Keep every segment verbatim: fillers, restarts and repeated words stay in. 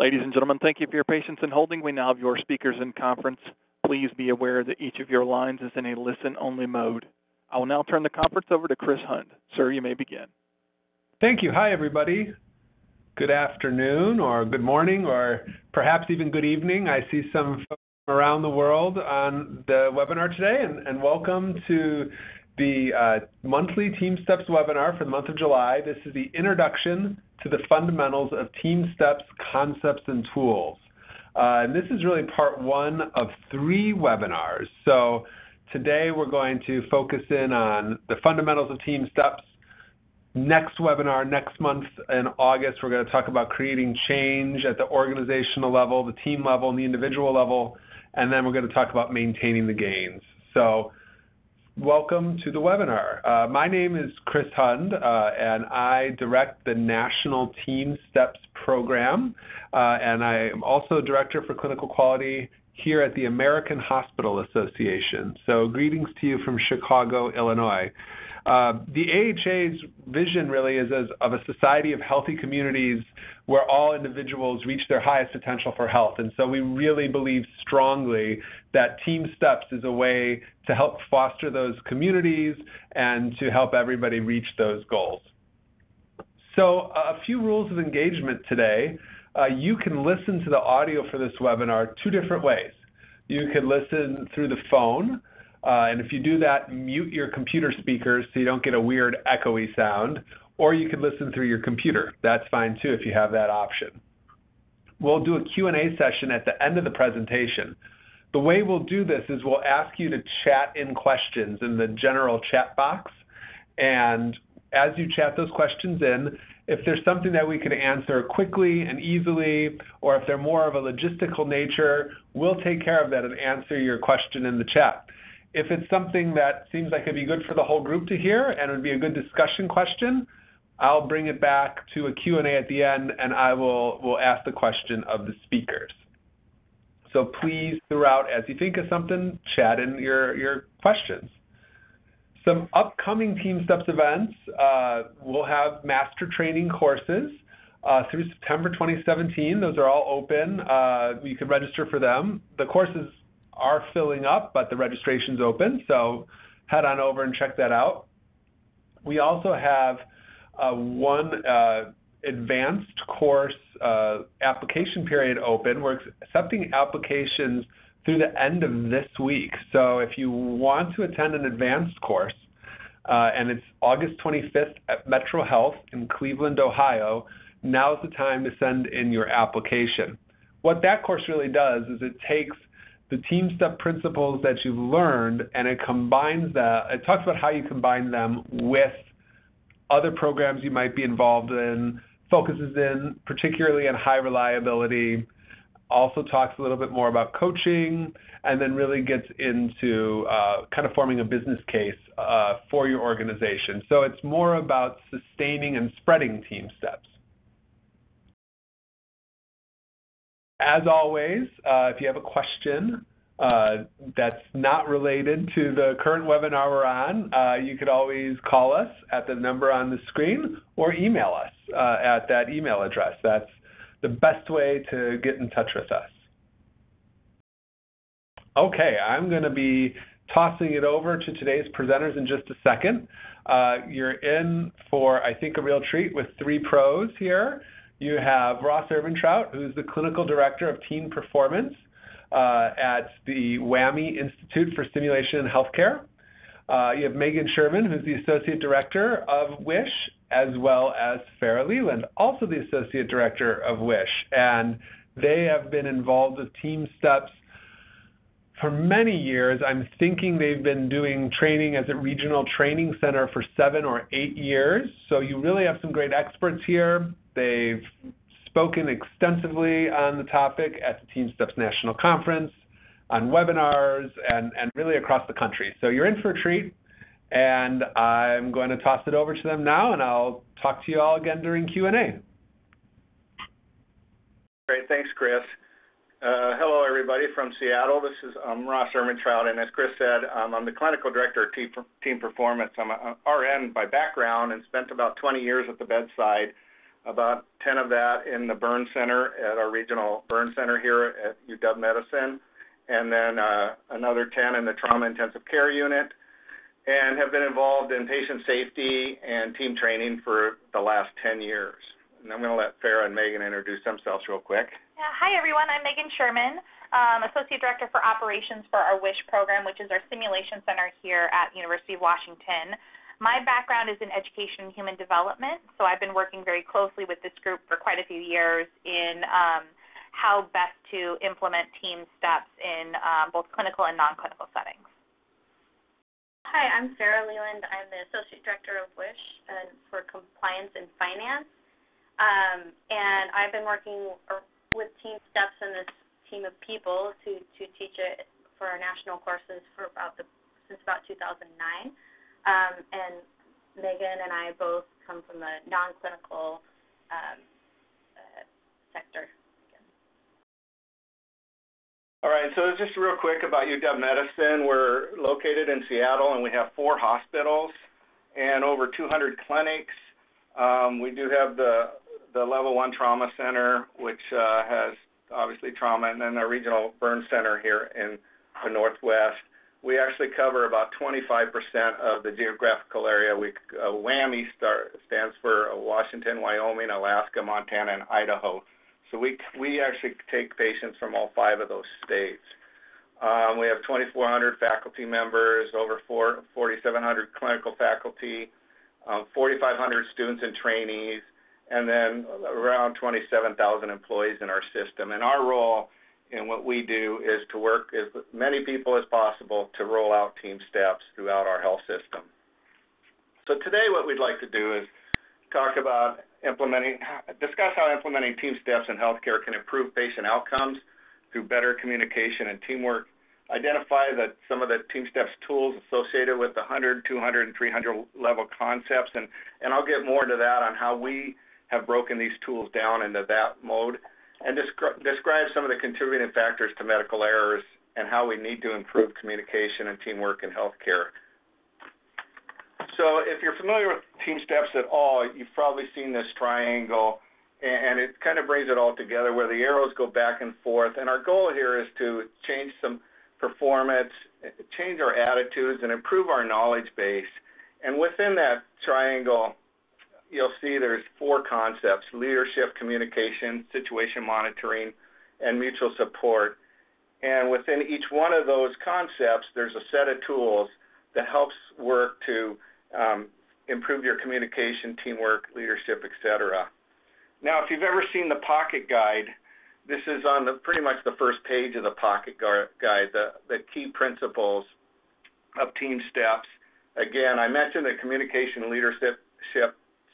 Ladies and gentlemen, thank you for your patience in holding. We now have your speakers in conference. Please be aware that each of your lines is in a listen-only mode. I will now turn the conference over to Chris Hunt. Sir, you may begin. Thank you. Hi, everybody. Good afternoon, or good morning, or perhaps even good evening. I see some folks from around the world on the webinar today, and, and welcome to the uh, monthly TeamSTEPPS webinar for the month of July. This is the introduction to the fundamentals of TeamSTEPPS concepts and tools. Uh, and this is really part one of three webinars. So today we're going to focus in on the fundamentals of TeamSTEPPS. Next webinar, next month in August, we're going to talk about creating change at the organizational level, the team level, and the individual level. And then we're going to talk about maintaining the gains. So welcome to the webinar. Uh, my name is Chris Hund, uh, and I direct the National TeamSTEPPS program, uh, and I am also Director for Clinical Quality here at the American Hospital Association. So greetings to you from Chicago, Illinois. Uh, the A H A's vision really is as, of a society of healthy communities where all individuals reach their highest potential for health. And so we really believe strongly that TeamSTEPPS is a way to help foster those communities and to help everybody reach those goals. So a few rules of engagement today. Uh, you can listen to the audio for this webinar two different ways. You can listen through the phone. Uh, and if you do that, mute your computer speakers so you don't get a weird echoey sound. Or you can listen through your computer. That's fine too if you have that option. We'll do a Q and A session at the end of the presentation. The way we'll do this is we'll ask you to chat in questions in the general chat box. And as you chat those questions in, if there's something that we can answer quickly and easily, or if they're more of a logistical nature, we'll take care of that and answer your question in the chat. If it's something that seems like it'd be good for the whole group to hear and would be a good discussion question, I'll bring it back to a Q and A at the end, and I will, will ask the question of the speakers. So please, throughout, as you think of something, chat in your, your questions. Some upcoming TeamSTEPPS events. Uh, we'll have master training courses uh, through September twenty seventeen. Those are all open. Uh, you can register for them. The courses are filling up, but the registration's open, so head on over and check that out. We also have uh, one uh, advanced course uh, application period open. We're accepting applications through the end of this week. So if you want to attend an advanced course, uh, and it's August twenty-fifth at Metro Health in Cleveland, Ohio, now's the time to send in your application. What that course really does is it takes the TeamSTEPPS principles that you've learned, and it combines that. It talks about how you combine them with other programs you might be involved in, focuses in particularly on high reliability, also talks a little bit more about coaching, and then really gets into uh, kind of forming a business case uh, for your organization. So it's more about sustaining and spreading TeamSTEPPS. As always, uh, if you have a question uh, that's not related to the current webinar we're on, uh, you could always call us at the number on the screen or email us uh, at that email address. That's the best way to get in touch with us. Okay, I'm going to be tossing it over to today's presenters in just a second. Uh, you're in for, I think, a real treat with three pros here. You have Ross Ehrmantraut, who's the Clinical Director of Teen Performance uh, at the W W A M I Institute for Stimulation and Healthcare. Uh, you have Megan Sherman, who's the Associate Director of WISH, as well as Farrah Leland, also the Associate Director of WISH. And they have been involved with TeamSTEPPS for many years. I'm thinking they've been doing training as a regional training center for seven or eight years. So you really have some great experts here. They've spoken extensively on the topic at the TeamSTEPPS National Conference, on webinars, and, and really across the country. So you're in for a treat, and I'm going to toss it over to them now, and I'll talk to you all again during Q and A. Great. Thanks, Chris. Uh, hello, everybody from Seattle. This is um, Ross Ehrmantraut, and as Chris said, um, I'm the Clinical Director of Team, Team Performance. I'm an R N by background and spent about twenty years at the bedside about ten of that in the burn center at our regional burn center here at U W Medicine, and then uh, another ten in the trauma intensive care unit, and have been involved in patient safety and team training for the last ten years. And I'm going to let Farrah and Megan introduce themselves real quick. Yeah, hi everyone, I'm Megan Sherman, um, Associate Director for Operations for our WISH program, which is our simulation center here at University of Washington. My background is in education and human development, so I've been working very closely with this group for quite a few years in um, how best to implement team steps in um, both clinical and non-clinical settings. Hi, I'm Farrah Leland. I'm the Associate Director of WISH and for Compliance and Finance, um, and I've been working with team steps and this team of people to, to teach it for our national courses for about the, since about two thousand nine. Um, and Megan and I both come from the non-clinical um, uh, sector. All right, so just real quick about U W Medicine. We're located in Seattle, and we have four hospitals and over two hundred clinics. Um, we do have the, the level one trauma center, which uh, has obviously trauma, and then our regional burn center here in the Northwest. We actually cover about twenty-five percent of the geographical area. We, uh, WWAMI star, stands for Washington, Wyoming, Alaska, Montana, and Idaho. So we, we actually take patients from all five of those states. Um, we have twenty-four hundred faculty members, over four thousand seven hundred clinical faculty, um, forty-five hundred students and trainees, and then around twenty-seven thousand employees in our system. And our role in what we do is to work with as many people as possible to roll out team steps throughout our health system. So today what we'd like to do is talk about implementing, discuss how implementing team steps in healthcare can improve patient outcomes through better communication and teamwork, identify the, some of the team steps tools associated with the one hundred, two hundred, and three hundred level concepts, and, and I'll get more to that on how we have broken these tools down into that mode, and descri describe some of the contributing factors to medical errors and how we need to improve communication and teamwork in healthcare. So if you're familiar with team steps at all, you've probably seen this triangle, and it kind of brings it all together where the arrows go back and forth. And our goal here is to change some performance, change our attitudes, and improve our knowledge base. And within that triangle, you'll see there's four concepts: leadership, communication, situation monitoring, and mutual support. And within each one of those concepts, there's a set of tools that helps work to um, improve your communication, teamwork, leadership, et cetera. Now, if you've ever seen the Pocket Guide, this is on the, pretty much the first page of the Pocket Guide, the, the key principles of team steps. Again, I mentioned the communication, leadership,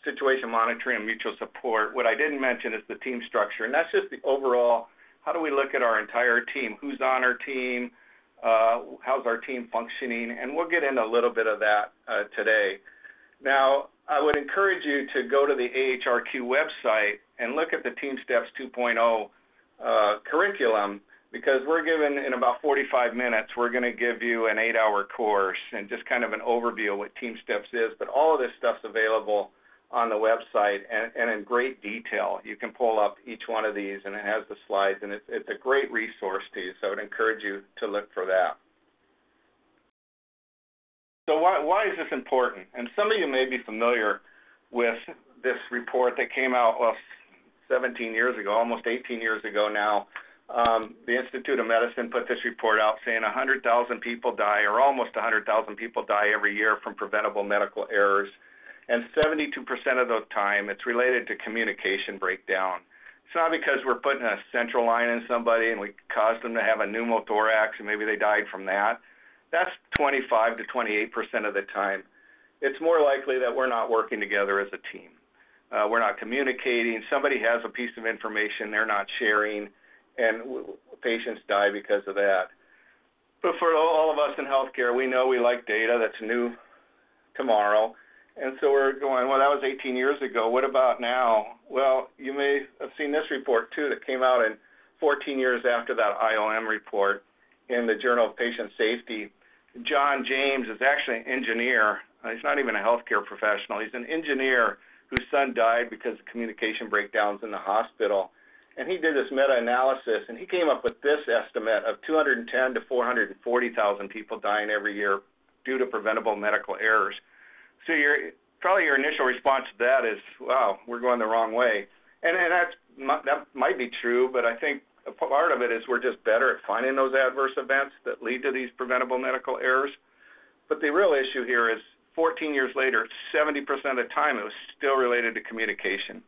situation monitoring, and mutual support. What I didn't mention is the team structure, and that's just the overall, how do we look at our entire team? Who's on our team? Uh, how's our team functioning? And we'll get into a little bit of that uh, today. Now, I would encourage you to go to the A H R Q website and look at the Team Steps two point oh uh, curriculum, because we're given, in about forty-five minutes, we're going to give you an eight hour course and just kind of an overview of what Team Steps is. But all of this stuff's available on the website and, and in great detail. You can pull up each one of these, and it has the slides, and it's, it's a great resource to you, so I would encourage you to look for that. So why, why is this important? And some of you may be familiar with this report that came out, well, seventeen years ago, almost eighteen years ago now. Um, the Institute of Medicine put this report out saying one hundred thousand people die, or almost one hundred thousand people die every year from preventable medical errors. And seventy-two percent of the time, it's related to communication breakdown. It's not because we're putting a central line in somebody and we caused them to have a pneumothorax and maybe they died from that. That's twenty-five to twenty-eight percent of the time. It's more likely that we're not working together as a team. Uh, we're not communicating. Somebody has a piece of information they're not sharing, and patients die because of that. But for all of us in healthcare, we know we like data that's new tomorrow. And so we're going, well, that was eighteen years ago. What about now? Well, you may have seen this report, too, that came out in fourteen years after that I O M report in the Journal of Patient Safety. John James is actually an engineer. He's not even a healthcare professional. He's an engineer whose son died because of communication breakdowns in the hospital. And he did this meta-analysis, and he came up with this estimate of two hundred ten to four hundred forty thousand people dying every year due to preventable medical errors. So your, probably your initial response to that is, wow, we're going the wrong way. And, and that's, that might be true, but I think a part of it is we're just better at finding those adverse events that lead to these preventable medical errors. But the real issue here is fourteen years later, seventy percent of the time it was still related to communication.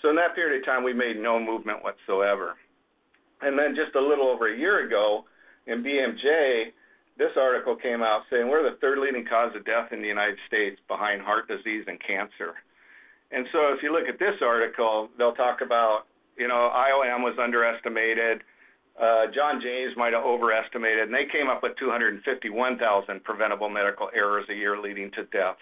So in that period of time, we made no movement whatsoever. And then just a little over a year ago in B M J, this article came out saying we're the third leading cause of death in the United States behind heart disease and cancer. And so if you look at this article, they'll talk about, you know, I O M was underestimated. Uh, John James might have overestimated, and they came up with two hundred fifty-one thousand preventable medical errors a year leading to deaths.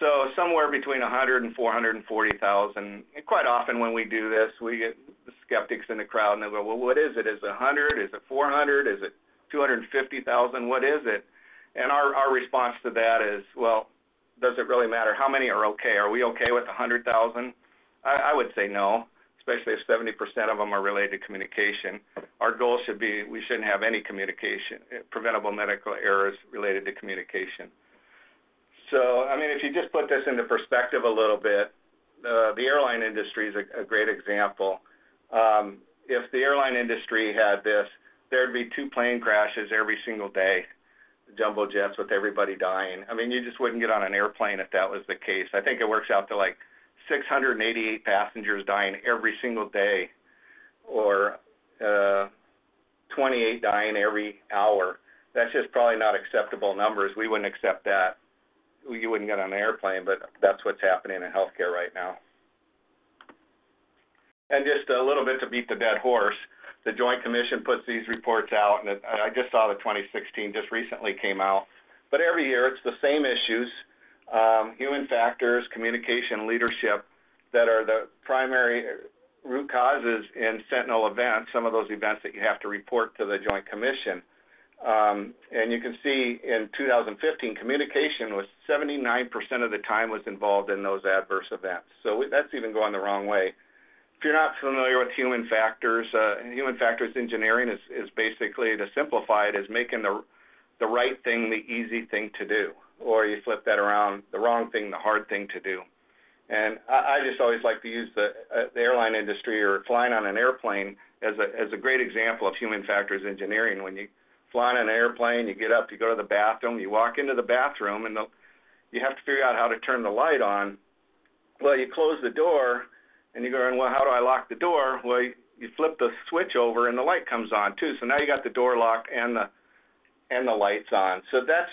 So somewhere between one hundred and four hundred forty thousand. And quite often when we do this, we get the skeptics in the crowd, and they go, well, what is it? Is it one hundred? Is it four hundred? Is it two hundred fifty thousand? What is it? And our, our response to that is, well, does it really matter? How many are okay? Are we okay with one hundred thousand? I, I would say no, especially if seventy percent of them are related to communication. Our goal should be we shouldn't have any communication, preventable medical errors related to communication. So, I mean, if you just put this into perspective a little bit, uh, the airline industry is a, a great example. Um, if the airline industry had this, there'd be two plane crashes every single day, jumbo jets with everybody dying. I mean, you just wouldn't get on an airplane if that was the case. I think it works out to like six hundred eighty-eight passengers dying every single day, or uh, twenty-eight dying every hour. That's just probably not acceptable numbers. We wouldn't accept that. You wouldn't get on an airplane, but that's what's happening in healthcare right now. And just a little bit to beat the dead horse, the Joint Commission puts these reports out, and it, I just saw the twenty sixteen just recently came out. But every year it's the same issues, um, human factors, communication, leadership, that are the primary root causes in sentinel events, some of those events that you have to report to the Joint Commission. Um, and you can see in two thousand fifteen, communication was seventy-nine percent of the time was involved in those adverse events. So we, that's even going the wrong way. If you're not familiar with human factors, uh, human factors engineering is, is basically, to simplify it, is making the, the right thing the easy thing to do, or you flip that around, the wrong thing the hard thing to do. And I, I just always like to use the, uh, the airline industry or flying on an airplane as a, as a great example of human factors engineering. When you flying on an airplane, you get up, you go to the bathroom, you walk into the bathroom, and the, you have to figure out how to turn the light on. Well, you close the door, and you go, well, how do I lock the door? Well, you, you flip the switch over, and the light comes on, too. So now you got the door locked and the, and the light's on. So that's,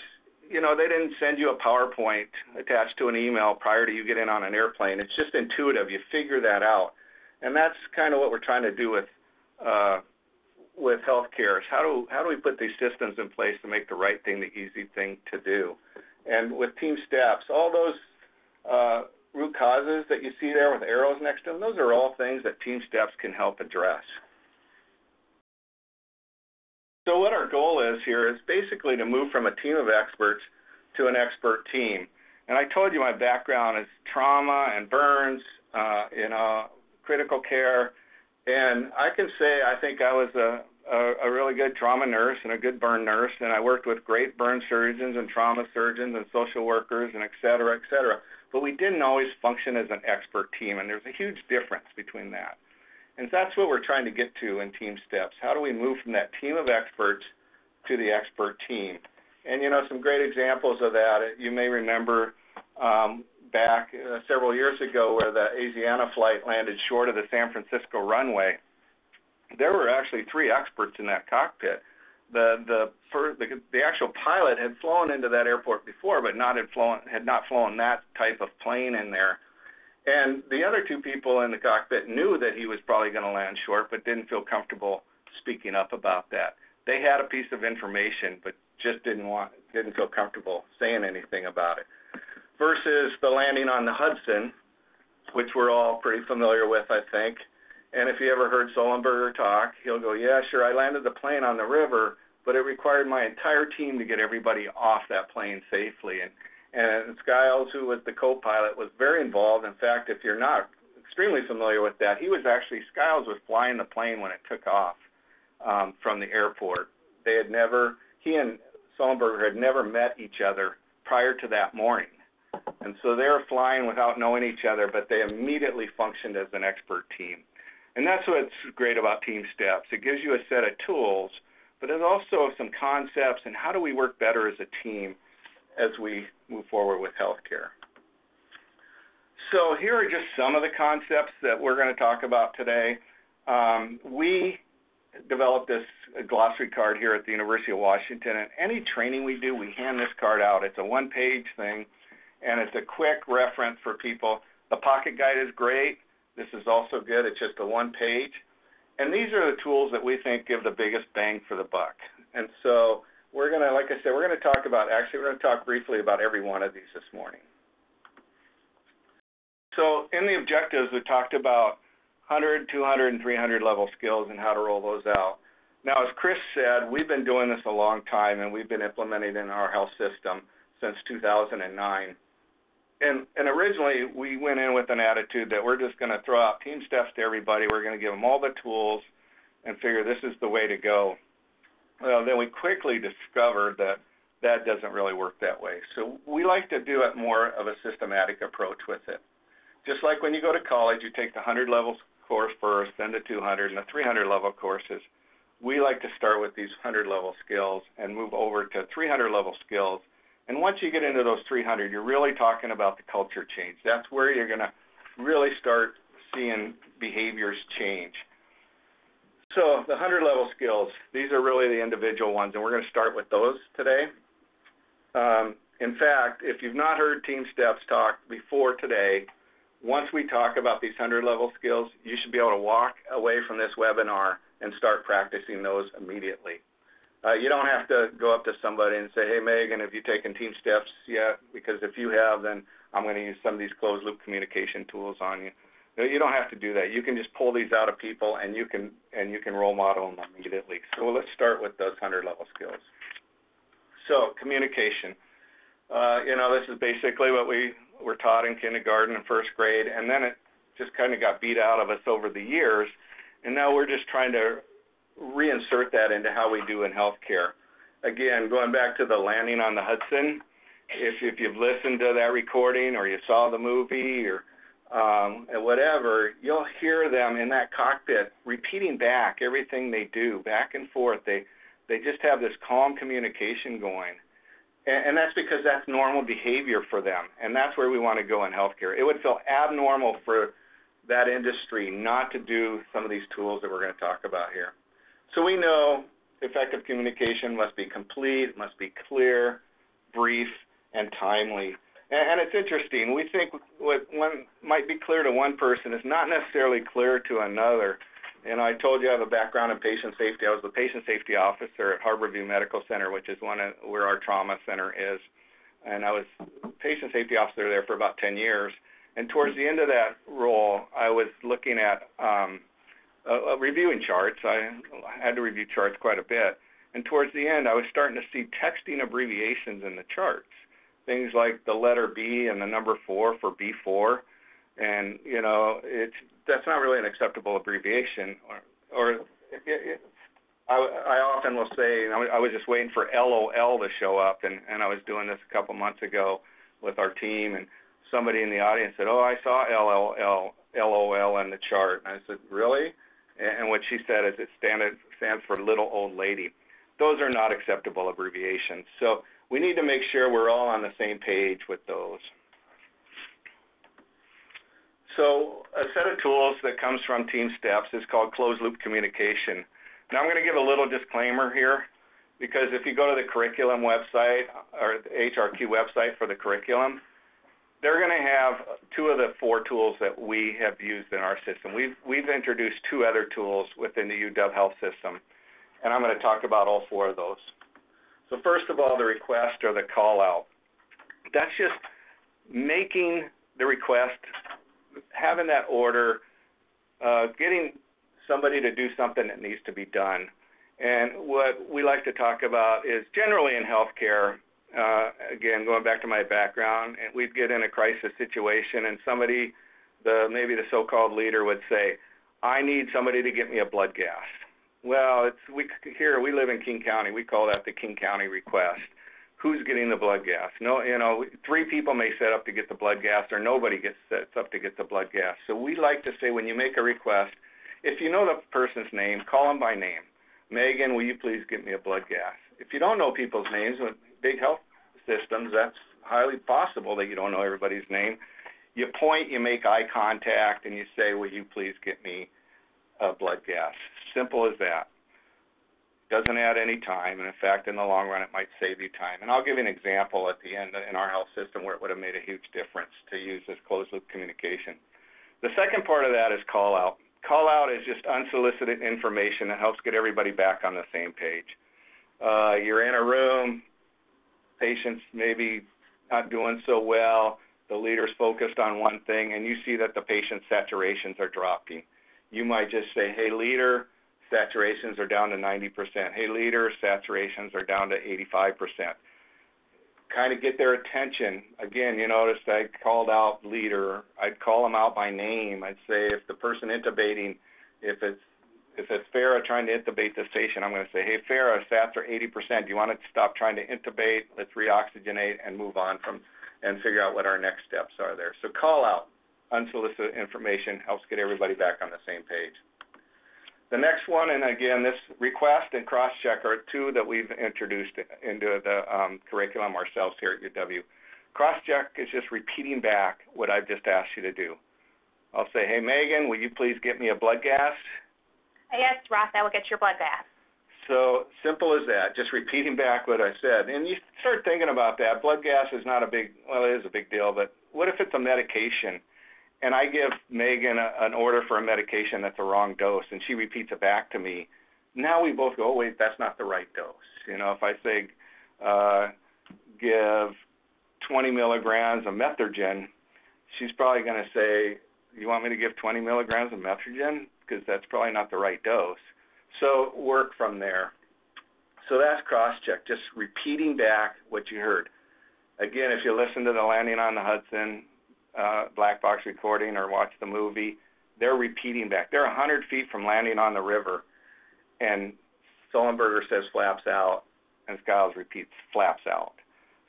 you know, they didn't send you a PowerPoint attached to an email prior to you getting on an airplane. It's just intuitive. You figure that out. And that's kind of what we're trying to do with uh, with healthcare. How do, how do we put these systems in place to make the right thing the easy thing to do? And with TeamSTEPPS, all those uh, root causes that you see there with arrows next to them, those are all things that TeamSTEPPS can help address. So what our goal is here is basically to move from a team of experts to an expert team. And I told you my background is trauma and burns, uh, you know, critical care. And I can say I think I was a, a, a really good trauma nurse and a good burn nurse, and I worked with great burn surgeons and trauma surgeons and social workers and et cetera, et cetera. But we didn't always function as an expert team, and there's a huge difference between that. And that's what we're trying to get to in TeamSTEPPS. How do we move from that team of experts to the expert team? And, you know, some great examples of that, you may remember um, back uh, several years ago where the Asiana flight landed short of the San Francisco runway. There were actually three experts in that cockpit. The, the, for, the, the actual pilot had flown into that airport before, but not had, flown, had not flown that type of plane in there. And the other two people in the cockpit knew that he was probably going to land short, but didn't feel comfortable speaking up about that. They had a piece of information, but just didn't want, didn't feel comfortable saying anything about it. Versus the landing on the Hudson, which we're all pretty familiar with, I think. And if you ever heard Sullenberger talk, he'll go, yeah, sure, I landed the plane on the river, but it required my entire team to get everybody off that plane safely. And, and Skiles, who was the co-pilot, was very involved. In fact, if you're not extremely familiar with that, he was actually, Skiles was flying the plane when it took off um, from the airport. They had never, he and Sullenberger had never met each other prior to that morning. And so they were flying without knowing each other, but they immediately functioned as an expert team. And that's what's great about TeamSTEPPS. It gives you a set of tools, but there's also some concepts and how do we work better as a team as we move forward with healthcare. So here are just some of the concepts that we're going to talk about today. Um, we developed this glossary card here at the University of Washington, and any training we do, we hand this card out. It's a one-page thing, and it's a quick reference for people. The pocket guide is great. This is also good. It's just a one page. And these are the tools that we think give the biggest bang for the buck. And so we're going to, like I said, we're going to talk about, actually, we're going to talk briefly about every one of these this morning. So in the objectives, we talked about one hundred, two hundred, and three hundred level skills and how to roll those out. Now, as Chris said, we've been doing this a long time, and we've been implementing in our health system since two thousand nine. And, and originally, we went in with an attitude that we're just going to throw out TeamSTEPPS to everybody. We're going to give them all the tools and figure this is the way to go. Well, then we quickly discovered that that doesn't really work that way. So we like to do it more of a systematic approach with it. Just like when you go to college, you take the one hundred level course first, then the two hundred and the three hundred level courses. We like to start with these one hundred level skills and move over to three hundred level skills. And once you get into those three hundred, you're really talking about the culture change. That's where you're going to really start seeing behaviors change. So the one hundred level skills, these are really the individual ones, and we're going to start with those today. Um, in fact, if you've not heard TeamSTEPPS talk before today, once we talk about these one hundred level skills, you should be able to walk away from this webinar and start practicing those immediately. Uh, you don't have to go up to somebody and say, hey, Megan, have you taken TeamSTEPPS yet? Because if you have, then I'm going to use some of these closed-loop communication tools on you. No, you don't have to do that. You can just pull these out of people, and you can, and you can role model them immediately. So let's start with those one hundred level skills. So communication. Uh, you know, this is basically what we were taught in kindergarten and first grade, and then it just kind of got beat out of us over the years, and now we're just trying to reinsert that into how we do in healthcare. Again, going back to the landing on the Hudson, if, if you've listened to that recording or you saw the movie or um, whatever, you'll hear them in that cockpit repeating back everything they do, back and forth. They, they just have this calm communication going. And, and that's because that's normal behavior for them. And that's where we want to go in healthcare. It would feel abnormal for that industry not to do some of these tools that we're going to talk about here. So we know effective communication must be complete, must be clear, brief, and timely. And, and it's interesting. We think what one might be clear to one person is not necessarily clear to another. And I told you I have a background in patient safety. I was the patient safety officer at Harborview Medical Center, which is one of where our trauma center is. And I was patient safety officer there for about ten years. And towards the end of that role, I was looking at um, Uh, reviewing charts. I had to review charts quite a bit. And towards the end, I was starting to see texting abbreviations in the charts. Things like the letter B and the number four for B four. And, you know, it's, that's not really an acceptable abbreviation. Or, or it, it, I, I often will say, I was just waiting for L O L to show up. And, and I was doing this a couple months ago with our team. And somebody in the audience said, oh, I saw L O L in the chart. And I said, really? And what she said is it stands for little old lady. Those are not acceptable abbreviations. So we need to make sure we're all on the same page with those. So a set of tools that comes from TeamSTEPPS is called closed-loop communication. Now I'm going to give a little disclaimer here, because if you go to the curriculum website or the A H R Q website for the curriculum, they're going to have two of the four tools that we have used in our system. We've, we've introduced two other tools within the U W Health System, and I'm going to talk about all four of those. So first of all, the request or the call out. That's just making the request, having that order, uh, getting somebody to do something that needs to be done. And what we like to talk about is generally in healthcare, uh, again, going back to my background, and we'd get in a crisis situation and somebody, the maybe the so-called leader would say, I need somebody to get me a blood gas. Well, it's, we, here we live in King County. We call that the King County request. Who's getting the blood gas? No, you know, three people may set up to get the blood gas, or nobody gets sets up to get the blood gas. So we like to say when you make a request, if you know the person's name, call them by name. Megan, will you please get me a blood gas? If you don't know people's names, with big health systems, that's highly possible that you don't know everybody's name. You point, you make eye contact, and you say, will you please get me a blood gas? Simple as that. Doesn't add any time, and in fact, in the long run, it might save you time. And I'll give you an example at the end in our health system where it would have made a huge difference to use this closed-loop communication. The second part of that is call-out. Call-out is just unsolicited information that helps get everybody back on the same page. Uh, you're in a room, patient's maybe not doing so well, the leader's focused on one thing, and you see that the patient's saturations are dropping. You might just say, hey, leader, saturations are down to ninety percent. Hey, leader, saturations are down to eighty-five percent. Kind of get their attention. Again, you noticed I called out leader. I'd call them out by name. I'd say if the person intubating, if it's if it's Farrah trying to intubate this patient, I'm going to say, hey, Farrah, sats are eighty percent. Do you want to stop trying to intubate? Let's reoxygenate and move on from and figure out what our next steps are there. So call out. Unsolicited information helps get everybody back on the same page. The next one, and again, this request and cross-check are two that we've introduced into the um, curriculum ourselves here at U W. Cross-check is just repeating back what I've just asked you to do. I'll say, hey, Megan, will you please get me a blood gas? Yes, Ross, I will get your blood gas. So simple as that, just repeating back what I said. And you start thinking about that. Blood gas is not a big, well, it is a big deal, but what if it's a medication? And I give Megan a, an order for a medication that's a wrong dose, and she repeats it back to me. Now we both go, oh, wait, that's not the right dose. You know, if I say uh, give twenty milligrams of methergen, she's probably going to say, you want me to give twenty milligrams of methergen? Because that's probably not the right dose. So work from there. So that's cross-check, just repeating back what you heard. Again, if you listen to the Landing on the Hudson Uh, black box recording or watch the movie, they're repeating back. They're one hundred feet from landing on the river, and Sullenberger says flaps out, and Skiles repeats flaps out.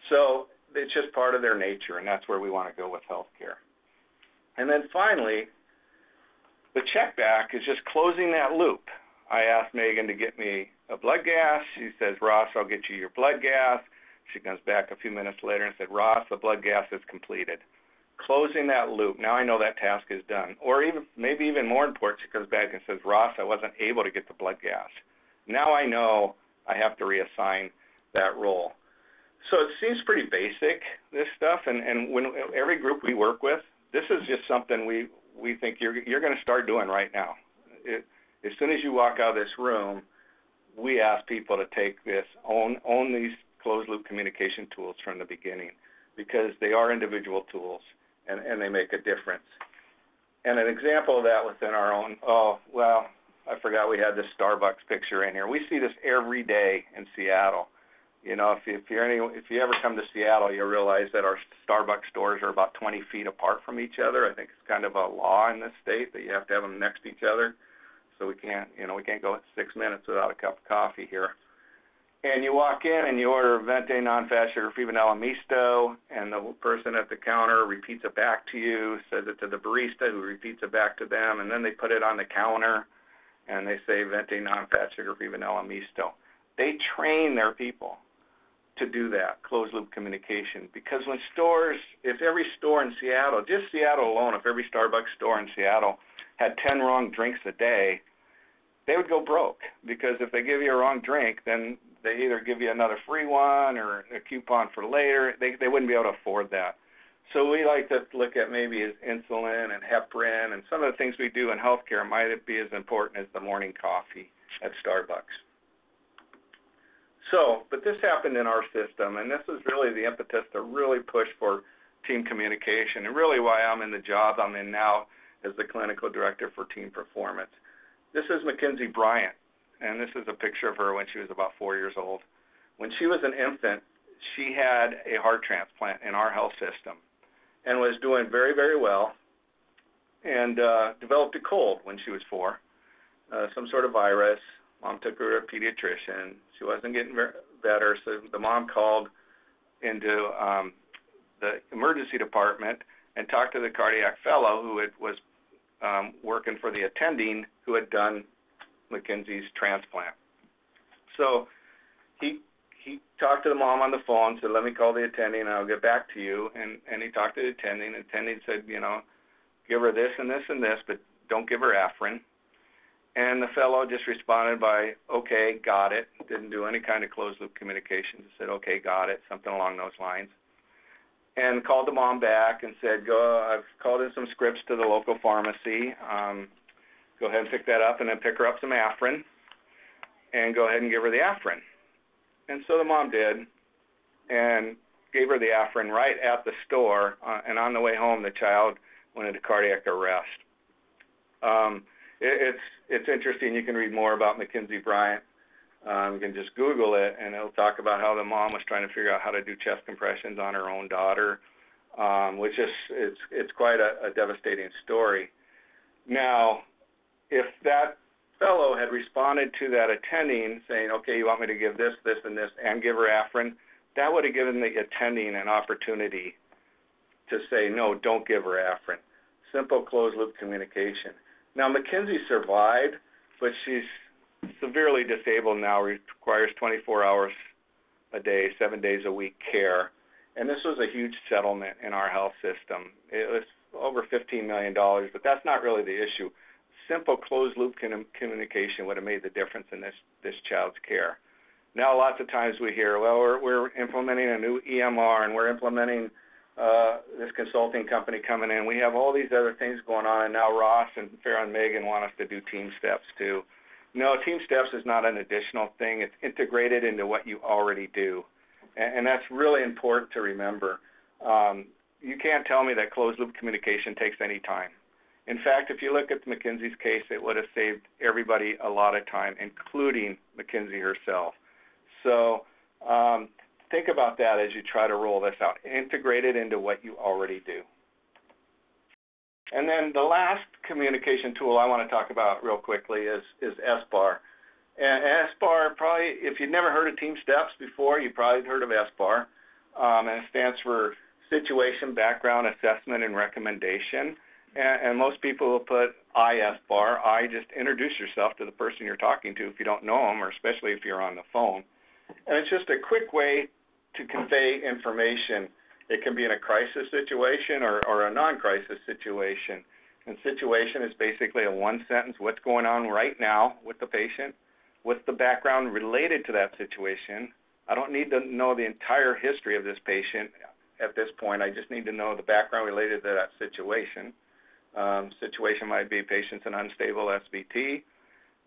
So it's just part of their nature, and that's where we want to go with healthcare. And then finally, the check back is just closing that loop. I asked Megan to get me a blood gas. She says, Ross, I'll get you your blood gas. She comes back a few minutes later and said, Ross, the blood gas is completed. Closing that loop. Now I know that task is done. Or even maybe even more important, she comes back and says, Ross, I wasn't able to get the blood gas. Now I know I have to reassign that role. So it seems pretty basic, this stuff, and, and when every group we work with, this is just something we, we think you're, you're going to start doing right now. It, as soon as you walk out of this room, we ask people to take this, own, own these closed-loop communication tools from the beginning, because they are individual tools. And, and they make a difference. And an example of that within our own, oh, well, I forgot we had this Starbucks picture in here. We see this every day in Seattle. You know, if, you, if, you're any, if you ever come to Seattle, you'll realize that our Starbucks stores are about twenty feet apart from each other. I think it's kind of a law in this state that you have to have them next to each other. So we can't, you know, we can't go six minutes without a cup of coffee here. And you walk in and you order Venti Non-Fat Sugar Fibonella Misto, and the person at the counter repeats it back to you, says it to the barista who repeats it back to them, and then they put it on the counter and they say Venti Non-Fat Sugar Fibonella Misto. They train their people to do that, closed-loop communication, because when stores, if every store in Seattle, just Seattle alone, if every Starbucks store in Seattle had ten wrong drinks a day, they would go broke, because if they give you a wrong drink, then they either give you another free one or a coupon for later. They, they wouldn't be able to afford that. So we like to look at maybe as insulin and heparin, and some of the things we do in healthcare might be as important as the morning coffee at Starbucks. So, but this happened in our system, and this is really the impetus to really push for team communication, and really why I'm in the job I'm in now as the clinical director for team performance. This is Mackenzie Bryant. And this is a picture of her when she was about four years old. When she was an infant, she had a heart transplant in our health system and was doing very, very well, and uh, developed a cold when she was four, uh, some sort of virus. Mom took her to a pediatrician. She wasn't getting better, so the mom called into um, the emergency department and talked to the cardiac fellow who had, was um, working for the attending who had done Mackenzie's transplant. So he he talked to the mom on the phone, said, let me call the attending and I'll get back to you. And, and he talked to the attending. The attending said, you know, give her this and this and this, but don't give her aspirin. And the fellow just responded by, okay, got it. Didn't do any kind of closed loop communication. Just said, okay, got it, something along those lines. And called the mom back and said, go, I've called in some scripts to the local pharmacy. Um, go ahead and pick that up and then pick her up some aspirin and go ahead and give her the aspirin. And so the mom did and gave her the aspirin right at the store. Uh, and on the way home, the child went into cardiac arrest. Um, it, it's, it's interesting. You can read more about Mackenzie Bryant. Um, you can just Google it, and it'll talk about how the mom was trying to figure out how to do chest compressions on her own daughter, um, which is it's, it's quite a, a devastating story. Now, if that fellow had responded to that attending saying, okay, you want me to give this, this, and this, and give her aspirin, that would have given the attending an opportunity to say, no, don't give her aspirin. Simple closed-loop communication. Now, Mackenzie survived, but she's severely disabled now, requires twenty-four hours a day, seven days a week care. And this was a huge settlement in our health system. It was over fifteen million dollars, but that's not really the issue. Simple closed-loop communication would have made the difference in this, this child's care. Now, lots of times we hear, well, we're, we're implementing a new E M R, and we're implementing uh, this consulting company coming in. We have all these other things going on, and now Ross and Farrah and Megan want us to do Team Steps, too. No, TeamSTEPPS is not an additional thing. It's integrated into what you already do, and, and that's really important to remember. Um, you can't tell me that closed-loop communication takes any time. In fact, if you look at Mackenzie's case, it would have saved everybody a lot of time, including Mackenzie herself. So um, think about that as you try to roll this out. Integrate it into what you already do. And then the last communication tool I want to talk about real quickly is, is S B A R. And S B A R, probably, if you've never heard of TeamSTEPPS before, you probably heard of S B A R. Um, and it stands for Situation, Background, Assessment, and Recommendation. And, and most people will put I S B A R. I just introduce yourself to the person you're talking to if you don't know them, or especially if you're on the phone. And it's just a quick way to convey information. It can be in a crisis situation or, or a non-crisis situation. And situation is basically a one sentence, what's going on right now with the patient, what's the background related to that situation. I don't need to know the entire history of this patient at this point. I just need to know the background related to that situation. Um, situation might be patient's an unstable S V T.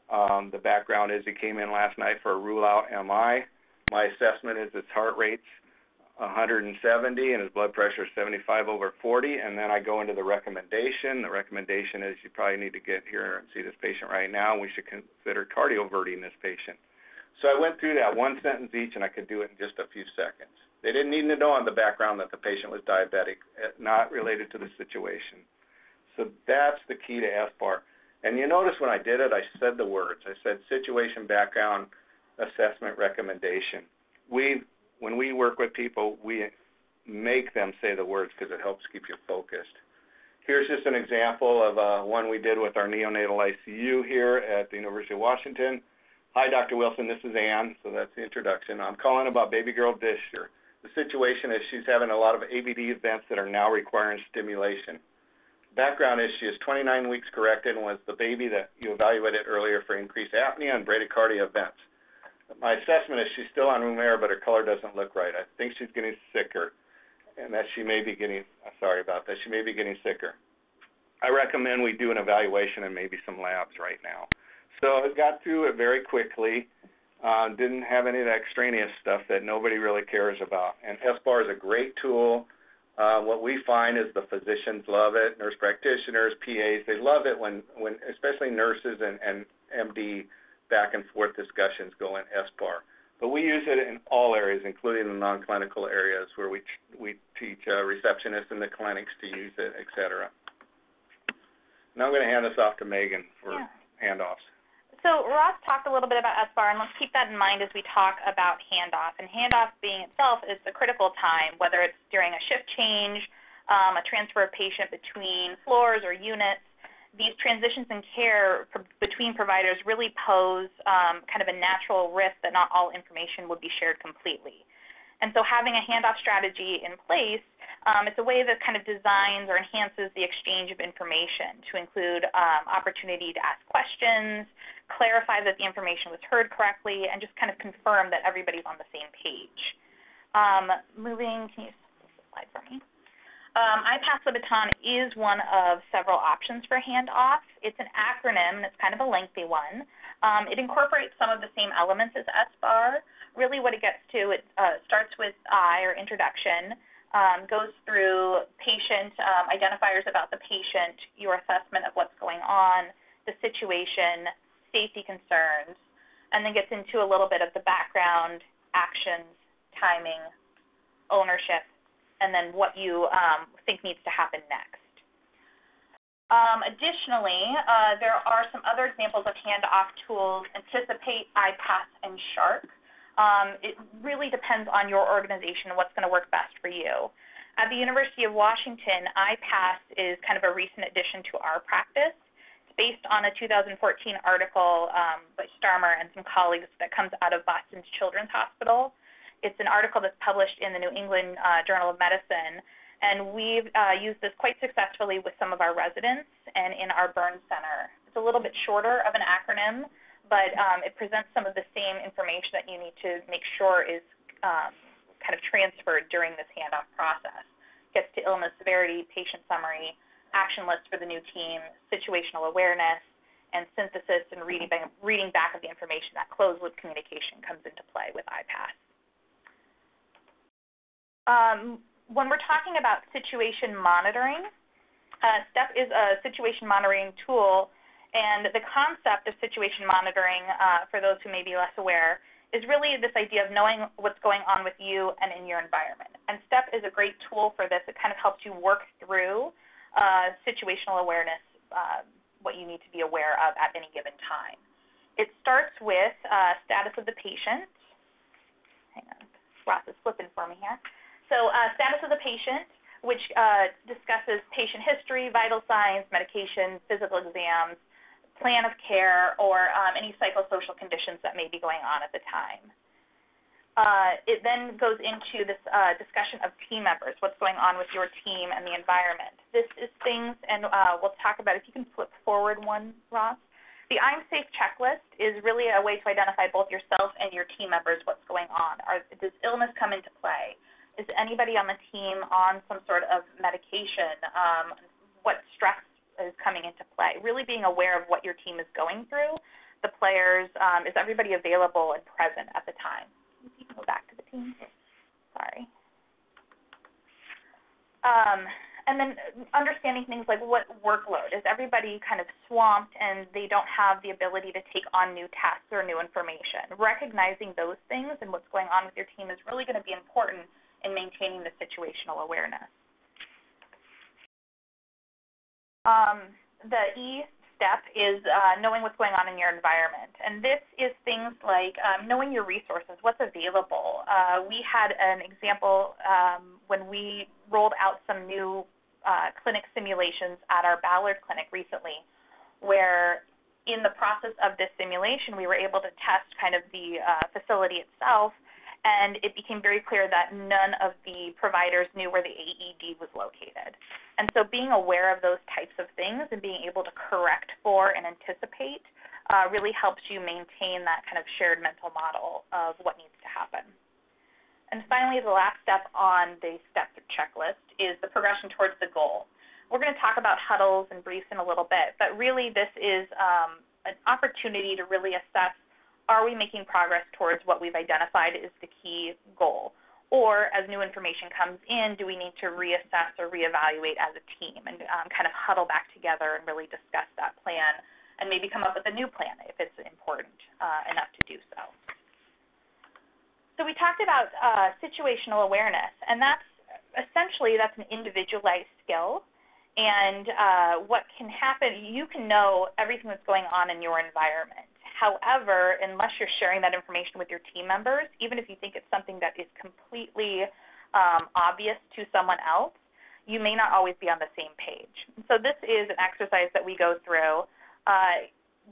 Um, the background is he came in last night for a rule out M I. My assessment is his heart rate's one hundred seventy and his blood pressure is seventy-five over forty, and then I go into the recommendation. The recommendation is you probably need to get here and see this patient right now. We should consider cardioverting this patient. So I went through that one sentence each, and I could do it in just a few seconds. They didn't need to know on the background that the patient was diabetic, not related to the situation. So that's the key to S B A R. And you notice when I did it, I said the words. I said situation, background, assessment, recommendation. We When we work with people, we make them say the words because it helps keep you focused. Here's just an example of uh, one we did with our neonatal I C U here at the University of Washington. Hi, Doctor Wilson, this is Ann, so that's the introduction. I'm calling about baby girl Disher. The situation is she's having a lot of A B D events that are now requiring stimulation. Background is she is twenty-nine weeks corrected and was the baby that you evaluated earlier for increased apnea and bradycardia events. My assessment is she's still on room air, but her color doesn't look right. I think she's getting sicker, and that she may be getting, sorry about that, she may be getting sicker. I recommend we do an evaluation and maybe some labs right now. So I got through it very quickly, uh, didn't have any of that extraneous stuff that nobody really cares about. And S B A R is a great tool. Uh, what we find is the physicians love it, nurse practitioners, P As, they love it when, when especially nurses and, and M D back and forth discussions go in S B A R. But we use it in all areas, including the non-clinical areas where we, we teach uh, receptionists in the clinics to use it, et cetera. Now I'm going to hand this off to Megan for yeah. handoffs. So Ross talked a little bit about S B A R, and let's keep that in mind as we talk about handoff. And handoff being itself is the critical time, whether it's during a shift change, um, a transfer of patient between floors or units. These transitions in care between providers really pose um, kind of a natural risk that not all information would be shared completely. And so having a handoff strategy in place, um, it's a way that kind of designs or enhances the exchange of information to include um, opportunity to ask questions, clarify that the information was heard correctly, and just kind of confirm that everybody's on the same page. Um, moving, can you slide for me? Um, I Pass the Baton is one of several options for handoff. It's an acronym, and it's kind of a lengthy one. Um, it incorporates some of the same elements as S B A R. Really what it gets to, it uh, starts with I, or introduction, um, goes through patient um, identifiers about the patient, your assessment of what's going on, the situation, safety concerns, and then gets into a little bit of the background, actions, timing, ownership, and then what you um, think needs to happen next. Um, additionally, uh, there are some other examples of handoff tools: Anticipate, I Pass, and Shark. Um, it really depends on your organization and what's going to work best for you. At the University of Washington, I Pass is kind of a recent addition to our practice. It's based on a two thousand fourteen article um, by Starmer and some colleagues that comes out of Boston's Children's Hospital. It's an article that's published in the New England uh, Journal of Medicine, and we've uh, used this quite successfully with some of our residents and in our burn center. It's a little bit shorter of an acronym, but um, it presents some of the same information that you need to make sure is um, kind of transferred during this handoff process. It gets to illness severity, patient summary, action list for the new team, situational awareness, and synthesis and reading, reading back of the information. That closed-loop communication comes into play with I Pass. Um, when we're talking about situation monitoring, uh, STEP is a situation monitoring tool, and the concept of situation monitoring, uh, for those who may be less aware, is really this idea of knowing what's going on with you and in your environment. And STEP is a great tool for this. It kind of helps you work through uh, situational awareness, uh, what you need to be aware of at any given time. It starts with uh, status of the patient. Hang on, Ross is flipping for me here. So uh, status of the patient, which uh, discusses patient history, vital signs, medication, physical exams, plan of care, or um, any psychosocial conditions that may be going on at the time. Uh, it then goes into this uh, discussion of team members, what's going on with your team and the environment. This is things, and uh, we'll talk about, if you can flip forward one, Ross. The I'm Safe checklist is really a way to identify both yourself and your team members what's going on. Are, does illness come into play? Is anybody on the team on some sort of medication? Um, what stress is coming into play? Really being aware of what your team is going through, the players, um, is everybody available and present at the time? You can go back to the team. Sorry. Um, and then understanding things like what workload. Is everybody kind of swamped and they don't have the ability to take on new tasks or new information? Recognizing those things and what's going on with your team is really going to be important in maintaining the situational awareness. Um, the E step is uh, knowing what's going on in your environment. And this is things like um, knowing your resources, what's available. Uh, we had an example um, when we rolled out some new uh, clinic simulations at our Ballard Clinic recently, where in the process of this simulation, we were able to test kind of the uh, facility itself, and it became very clear that none of the providers knew where the A E D was located. And so being aware of those types of things and being able to correct for and anticipate uh, really helps you maintain that kind of shared mental model of what needs to happen. And finally, the last step on the step checklist is the progression towards the goal. We're going to talk about huddles and briefs in a little bit, but really this is um, an opportunity to really assess, are we making progress towards what we've identified as the key goal? Or as new information comes in, do we need to reassess or reevaluate as a team and um, kind of huddle back together and really discuss that plan and maybe come up with a new plan if it's important uh, enough to do so. So we talked about uh, situational awareness, and that's essentially that's an individualized skill. And uh, what can happen, you can know everything that's going on in your environment. However, unless you're sharing that information with your team members, even if you think it's something that is completely um, obvious to someone else, you may not always be on the same page. So this is an exercise that we go through. Uh,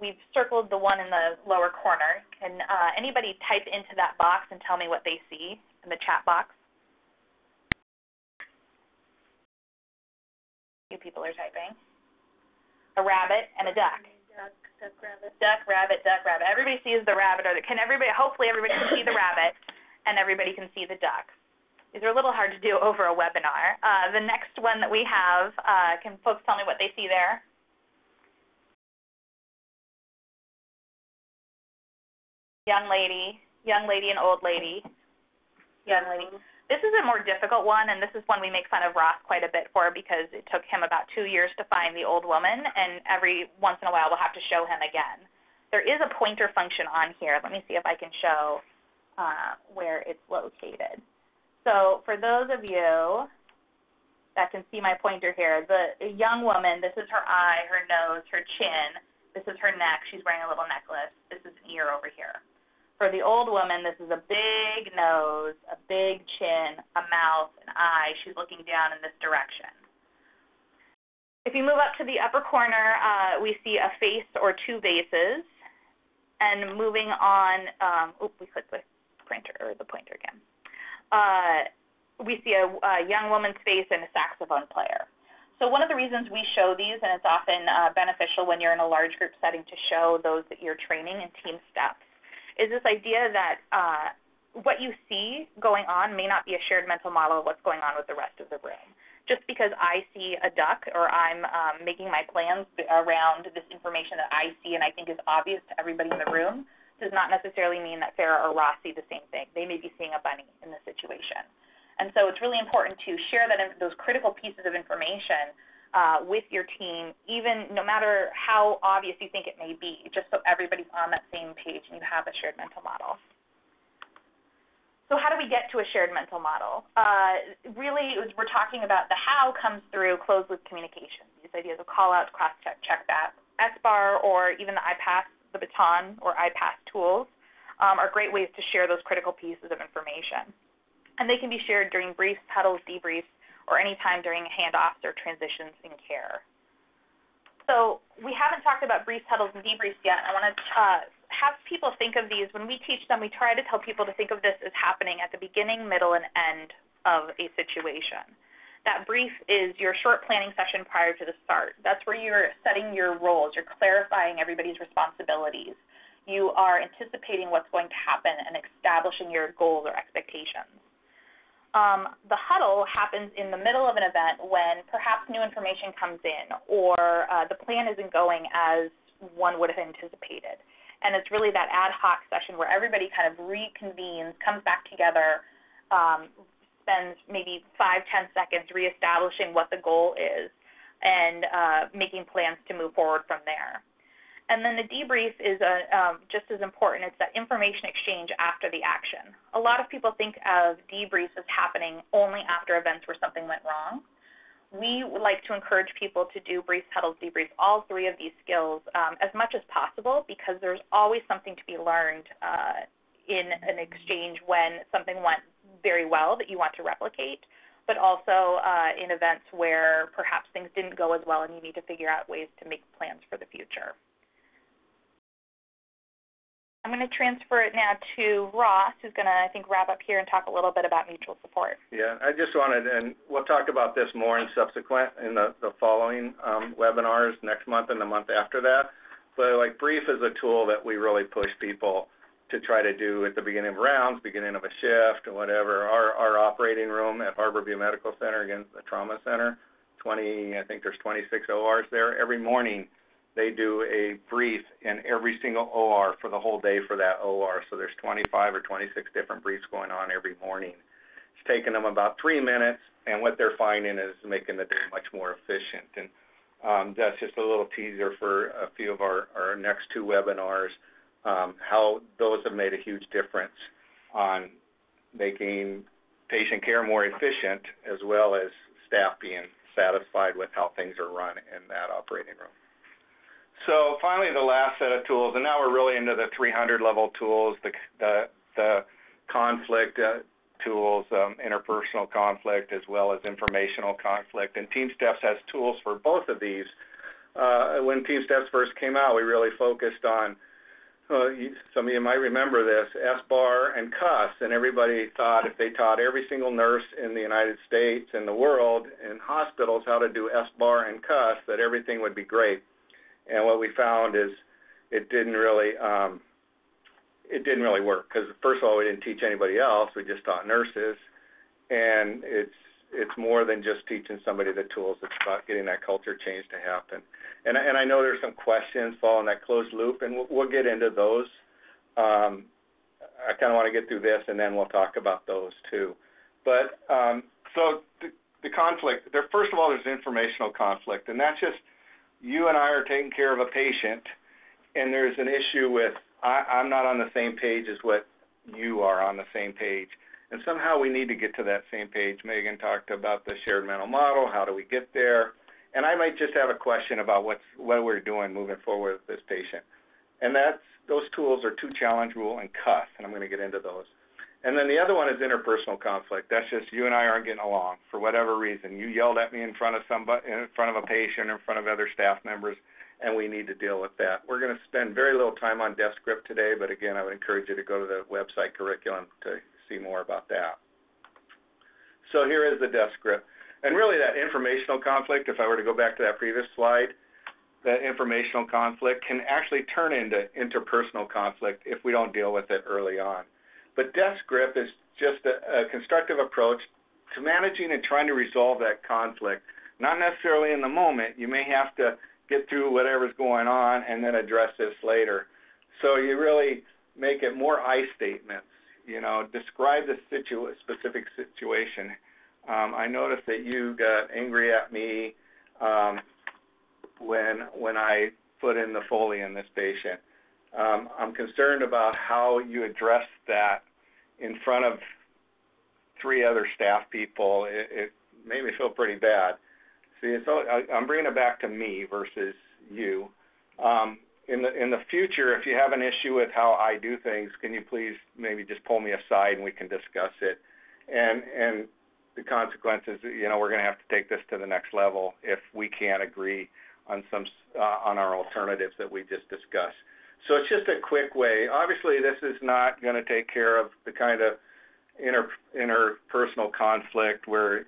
we've circled the one in the lower corner. Can uh, anybody type into that box and tell me what they see in the chat box? A few people are typing. A rabbit and a duck. Duck, duck, rabbit. Duck, rabbit, duck, rabbit. Everybody sees the rabbit, or the, can everybody, hopefully everybody can see the rabbit and everybody can see the duck. These are a little hard to do over a webinar. Uh, the next one that we have, uh, can folks tell me what they see there? Young lady, young lady and old lady, young lady. This is a more difficult one, and this is one we make fun of Ross quite a bit for because it took him about two years to find the old woman, and every once in a while we'll have to show him again. There is a pointer function on here. Let me see if I can show uh, where it's located. So for those of you that can see my pointer here, the young woman, this is her eye, her nose, her chin. This is her neck. She's wearing a little necklace. This is an ear over here. For the old woman, this is a big nose, a big chin, a mouth, an eye. She's looking down in this direction. If you move up to the upper corner, uh, we see a face or two faces. And moving on, um, oops, we clicked the pointer or the pointer again. Uh, we see a, a young woman's face and a saxophone player. So one of the reasons we show these, and it's often uh, beneficial when you're in a large group setting to show those that you're training in team steps, is this idea that uh, what you see going on may not be a shared mental model of what's going on with the rest of the room. Just because I see a duck or I'm um, making my plans around this information that I see and I think is obvious to everybody in the room does not necessarily mean that Farrah or Ross see the same thing. They may be seeing a bunny in this situation. And so it's really important to share that those critical pieces of information Uh, with your team, even no matter how obvious you think it may be, just so everybody's on that same page and you have a shared mental model. So how do we get to a shared mental model? Uh, really, we're talking about the how comes through closed-loop communication, these ideas of call-out, cross-check, check-back. S B A R or even the I P A S, the baton, or I P A S tools um, are great ways to share those critical pieces of information. And they can be shared during briefs, huddles, debriefs, or any time during handoffs or transitions in care. So we haven't talked about briefs, huddles, and debriefs yet. I want to uh, have people think of these. When we teach them, we try to tell people to think of this as happening at the beginning, middle, and end of a situation. That brief is your short planning session prior to the start. That's where you're setting your roles. You're clarifying everybody's responsibilities. You are anticipating what's going to happen and establishing your goals or expectations. Um, the huddle happens in the middle of an event when perhaps new information comes in or uh, the plan isn't going as one would have anticipated. And it's really that ad hoc session where everybody kind of reconvenes, comes back together, um, spends maybe five, ten seconds reestablishing what the goal is and uh, making plans to move forward from there. And then the debrief is a, um, just as important. It's that information exchange after the action. A lot of people think of debriefs as happening only after events where something went wrong. We would like to encourage people to do briefs, huddles, debriefs, all three of these skills um, as much as possible because there's always something to be learned uh, in an exchange when something went very well that you want to replicate, but also uh, in events where perhaps things didn't go as well and you need to figure out ways to make plans for the future. I'm going to transfer it now to Ross, who's going to, I think, wrap up here and talk a little bit about mutual support. Yeah, I just wanted, and we'll talk about this more in subsequent, in the, the following um, webinars next month and the month after that. But like brief is a tool that we really push people to try to do at the beginning of rounds, beginning of a shift, or whatever. Our, our operating room at Harborview Medical Center, again, the trauma center, twenty, I think there's twenty-six O Rs there every morning. They do a brief in every single O R for the whole day for that O R. So there's twenty-five or twenty-six different briefs going on every morning. It's taken them about three minutes, and what they're finding is making the day much more efficient. And um, that's just a little teaser for a few of our, our next two webinars, um, how those have made a huge difference on making patient care more efficient, as well as staff being satisfied with how things are run in that operating room. So finally, the last set of tools, and now we're really into the three hundred level tools, the, the, the conflict uh, tools, um, interpersonal conflict, as well as informational conflict. And TeamSTEPPS has tools for both of these. Uh, when TeamSTEPPS first came out, we really focused on, uh, you, some of you might remember this, S B A R and C U S, and everybody thought if they taught every single nurse in the United States and the world in hospitals how to do S B A R and C U S, that everything would be great. And what we found is it didn't really, um, it didn't really work, because first of all, we didn't teach anybody else, we just taught nurses, and it's it's more than just teaching somebody the tools. It's about getting that culture change to happen. And, and I know there's some questions following that closed loop, and we'll, we'll get into those. Um, I kind of want to get through this, and then we'll talk about those too. But um, so the, the conflict, there, first of all, there's informational conflict, and that's just, you and I are taking care of a patient, and there's an issue with, I, I'm not on the same page as what you are on the same page. And somehow we need to get to that same page. Megan talked about the shared mental model, how do we get there? And I might just have a question about what's, what we're doing moving forward with this patient. And that's, those tools are two challenge rule and C U S, and I'm gonna get into those. And then the other one is interpersonal conflict. That's just you and I aren't getting along for whatever reason. You yelled at me in front of somebody, in front of a patient, in front of other staff members, and we need to deal with that. We're going to spend very little time on death script today, but again, I would encourage you to go to the website curriculum to see more about that. So here is the death script. And really that informational conflict, if I were to go back to that previous slide, that informational conflict can actually turn into interpersonal conflict if we don't deal with it early on. But death script is just a, a constructive approach to managing and trying to resolve that conflict. Not necessarily in the moment. You may have to get through whatever's going on and then address this later. So you really make it more I statements. You know, describe the situ- specific situation. Um, I noticed that you got angry at me um, when, when I put in the Foley in this patient. Um, I'm concerned about how you address that in front of three other staff people. It, it made me feel pretty bad. See, it's all, I, I'm bringing it back to me versus you. Um, in the in the future, if you have an issue with how I do things, can you please maybe just pull me aside and we can discuss it? And and the consequences, you know, we're going to have to take this to the next level if we can't agree on some uh, on our alternatives that we just discussed. So it's just a quick way. Obviously, this is not going to take care of the kind of inter, interpersonal conflict where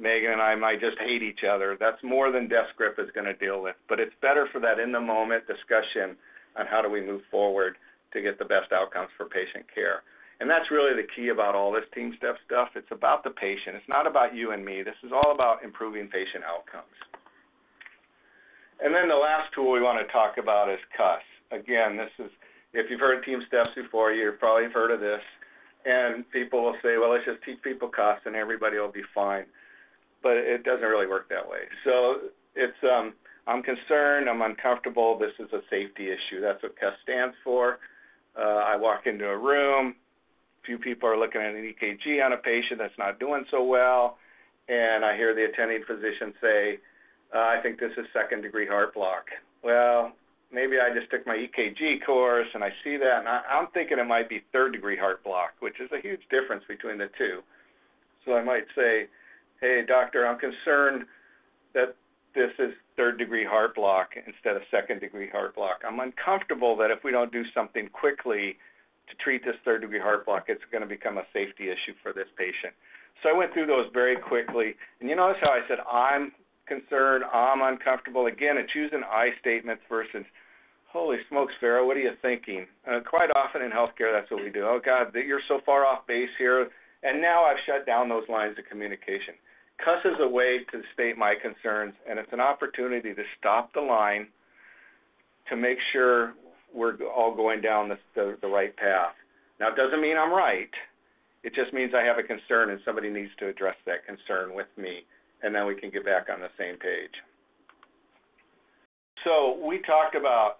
Megan and I might just hate each other. That's more than death grip is going to deal with. But it's better for that in-the-moment discussion on how do we move forward to get the best outcomes for patient care. And that's really the key about all this TeamSTEPPS stuff. It's about the patient. It's not about you and me. This is all about improving patient outcomes. And then the last tool we want to talk about is C U S. Again, this is, if you've heard TeamSTEPPS before, you've probably heard of this, and people will say, well, let's just teach people C U S and everybody will be fine. But it doesn't really work that way. So it's, um, I'm concerned, I'm uncomfortable, this is a safety issue. That's what C U S stands for. Uh, I walk into a room, a few people are looking at an E K G on a patient that's not doing so well, and I hear the attending physician say, uh, I think this is second degree heart block. Well, maybe I just took my E K G course and I see that, and I, I'm thinking it might be third degree heart block, which is a huge difference between the two. So I might say, hey, doctor, I'm concerned that this is third degree heart block instead of second degree heart block. I'm uncomfortable that if we don't do something quickly to treat this third degree heart block, it's going to become a safety issue for this patient. So I went through those very quickly, and you notice how I said I'm concerned, I'm uncomfortable. Again, it's using I statements versus, holy smokes, Farrah, what are you thinking? Uh, quite often in healthcare, that's what we do. Oh, God, you're so far off base here. And now I've shut down those lines of communication. C U S is a way to state my concerns, and it's an opportunity to stop the line to make sure we're all going down the, the, the right path. Now, it doesn't mean I'm right. It just means I have a concern, and somebody needs to address that concern with me, and then we can get back on the same page. So we talked about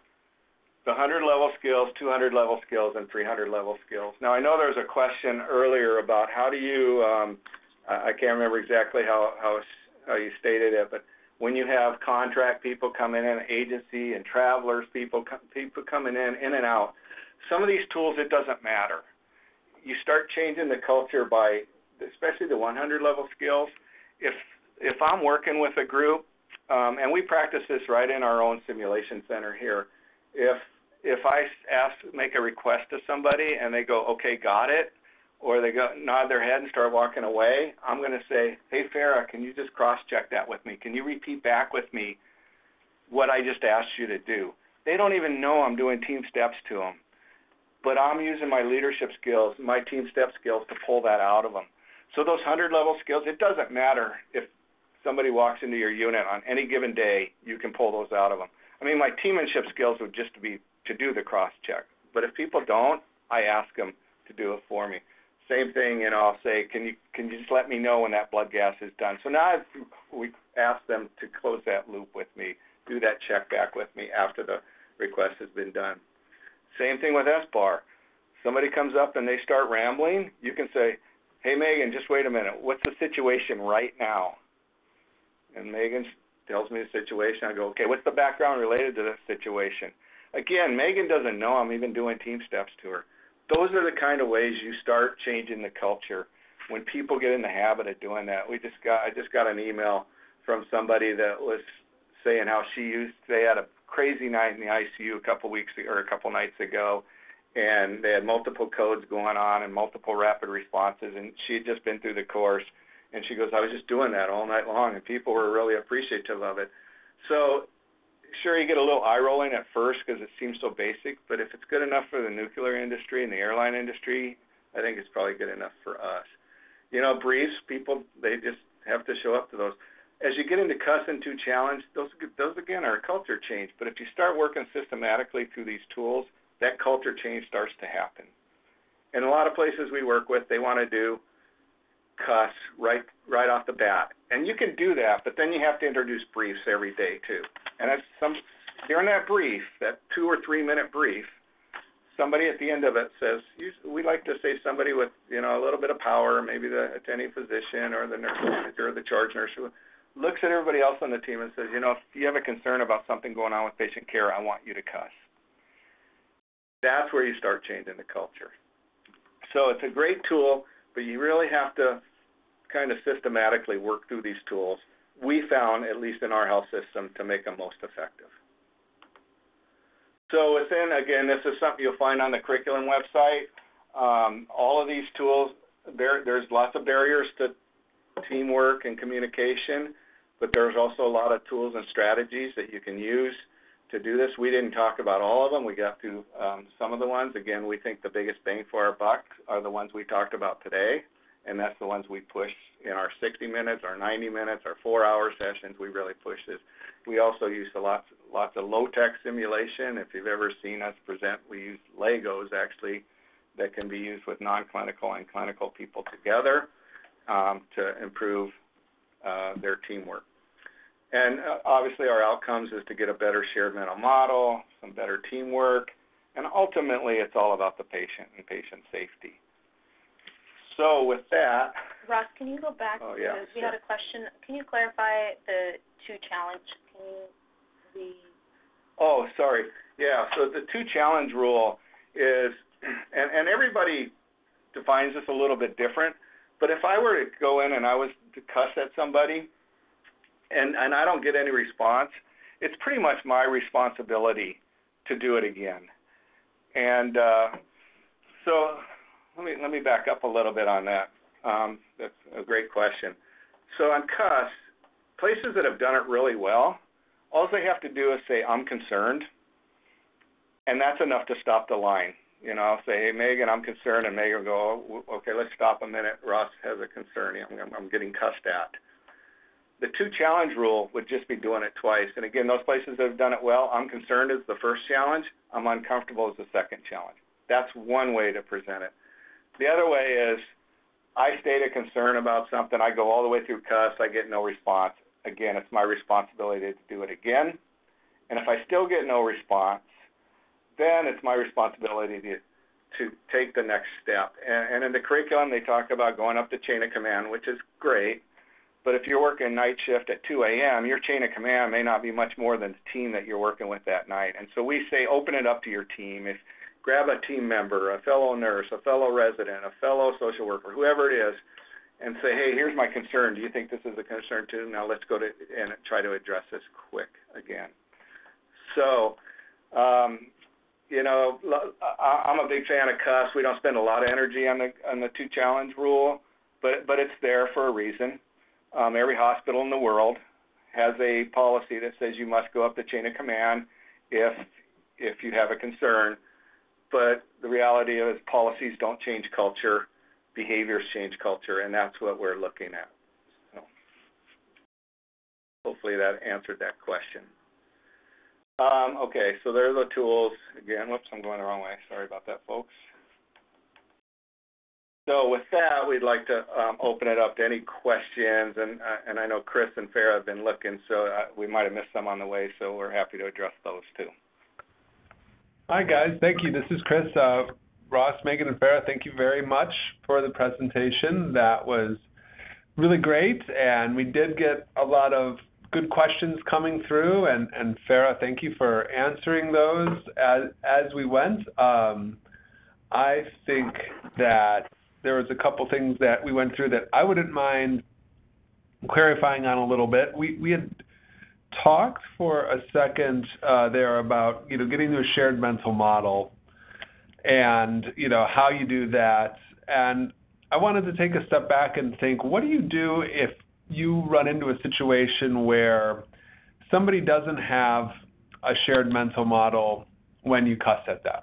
the one hundred level skills, two hundred level skills, and three hundred level skills. Now, I know there was a question earlier about how do you, um, I can't remember exactly how, how, how you stated it, but when you have contract people coming in, agency and travelers, people, people coming in, in and out, some of these tools, it doesn't matter. You start changing the culture by, especially the one hundred level skills. If, if I'm working with a group, um, and we practice this right in our own simulation center here, if If I ask, make a request to somebody and they go, okay, got it, or they go, nod their head and start walking away, I'm going to say, hey, Farrah, can you just cross-check that with me? Can you repeat back with me what I just asked you to do? They don't even know I'm doing team steps to them, but I'm using my leadership skills, my team step skills to pull that out of them. So those one hundred level skills, it doesn't matter if somebody walks into your unit on any given day, you can pull those out of them. I mean, my teammanship skills would just be to do the cross-check. But if people don't, I ask them to do it for me. Same thing, you know, I'll say, can you, can you just let me know when that blood gas is done? So now I've, we ask them to close that loop with me, do that check back with me after the request has been done. Same thing with S B A R. Somebody comes up and they start rambling, you can say, hey, Megan, just wait a minute. What's the situation right now? And Megan tells me the situation. I go, okay, what's the background related to this situation? Again, Megan doesn't know I'm even doing team steps to her. Those are the kind of ways you start changing the culture. When people get in the habit of doing that, we just got I just got an email from somebody that was saying how she used they had a crazy night in the I C U a couple weeks or a couple nights ago, and they had multiple codes going on and multiple rapid responses, and she had just been through the course, and she goes, I was just doing that all night long, and people were really appreciative of it. So. Sure, you get a little eye-rolling at first because it seems so basic, but if it's good enough for the nuclear industry and the airline industry, I think it's probably good enough for us. You know, briefs, people, they just have to show up to those. As you get into Cussin two Challenge, those, those again are a culture change, but if you start working systematically through these tools, that culture change starts to happen. And a lot of places we work with, they want to do cuss right right off the bat, and you can do that, but then you have to introduce briefs every day too, and that's some during that brief, that two or three minute brief, somebody at the end of it says, we like to say somebody with, you know, a little bit of power, maybe the attending physician or the nurse manager or the charge nurse, who looks at everybody else on the team and says, you know, if you have a concern about something going on with patient care, I want you to cuss. That's where you start changing the culture. So it's a great tool, but you really have to kind of systematically work through these tools, we found, at least in our health system, to make them most effective. So within, again, this is something you'll find on the curriculum website. Um, all of these tools, there, there's lots of barriers to teamwork and communication, but there's also a lot of tools and strategies that you can use to do this. We didn't talk about all of them. We got to um, some of the ones. Again, we think the biggest bang for our buck are the ones we talked about today, and that's the ones we push in our sixty minutes, our ninety minutes, our four hour sessions. We really push this. We also use a lot, lots of low-tech simulation. If you've ever seen us present, we use Legos, actually, that can be used with non-clinical and clinical people together um, to improve uh, their teamwork. And uh, obviously our outcomes is to get a better shared mental model, some better teamwork, and ultimately it's all about the patient and patient safety. So with that... Ross, can you go back? Oh, yeah, to, we sure. had a question. Can you clarify the two challenge? Can you be... Oh, sorry. Yeah, so the two challenge rule is, and, and everybody defines this a little bit different, but if I were to go in and I was to cuss at somebody, And, and I don't get any response, it's pretty much my responsibility to do it again. And uh, so let me, let me back up a little bit on that. Um, that's a great question. So on cuss, places that have done it really well, all they have to do is say, I'm concerned, and that's enough to stop the line. You know, I'll say, hey, Megan, I'm concerned, and Megan will go, oh, okay, let's stop a minute. Ross has a concern. I'm, I'm getting cussed at. The two challenge rule would just be doing it twice. And again, those places that have done it well, I'm concerned is the first challenge, I'm uncomfortable is the second challenge. That's one way to present it. The other way is I state a concern about something, I go all the way through cuss, I get no response. Again, it's my responsibility to do it again. And if I still get no response, then it's my responsibility to, to take the next step. And, and in the curriculum, they talk about going up the chain of command, which is great. But if you're working night shift at two A M, your chain of command may not be much more than the team that you're working with that night. And so we say open it up to your team. If, grab a team member, a fellow nurse, a fellow resident, a fellow social worker, whoever it is, and say, hey, here's my concern. Do you think this is a concern too? Now let's go to and try to address this quick again. So, um, you know, I'm a big fan of C U S. We don't spend a lot of energy on the on the two challenge rule, but but it's there for a reason. Um, every hospital in the world has a policy that says you must go up the chain of command if if you have a concern. But the reality is policies don't change culture. Behaviors change culture, and that's what we're looking at. So hopefully that answered that question. Um, okay, so there are the tools. Again, whoops, I'm going the wrong way. Sorry about that, folks. So with that, we'd like to um, open it up to any questions. And, uh, and I know Chris and Farrah have been looking, so uh, we might have missed some on the way, so we're happy to address those too. Hi guys, thank you. This is Chris. Uh, Ross, Megan, and Farrah, thank you very much for the presentation. That was really great, and we did get a lot of good questions coming through, and, and Farrah, thank you for answering those as, as we went. Um, I think that there was a couple things that we went through that I wouldn't mind clarifying on a little bit. We, we had talked for a second uh, there about, you know, getting to a shared mental model and, you know, how you do that. And I wanted to take a step back and think, what do you do if you run into a situation where somebody doesn't have a shared mental model when you cuss at them?